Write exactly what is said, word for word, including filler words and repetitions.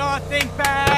Don't think back.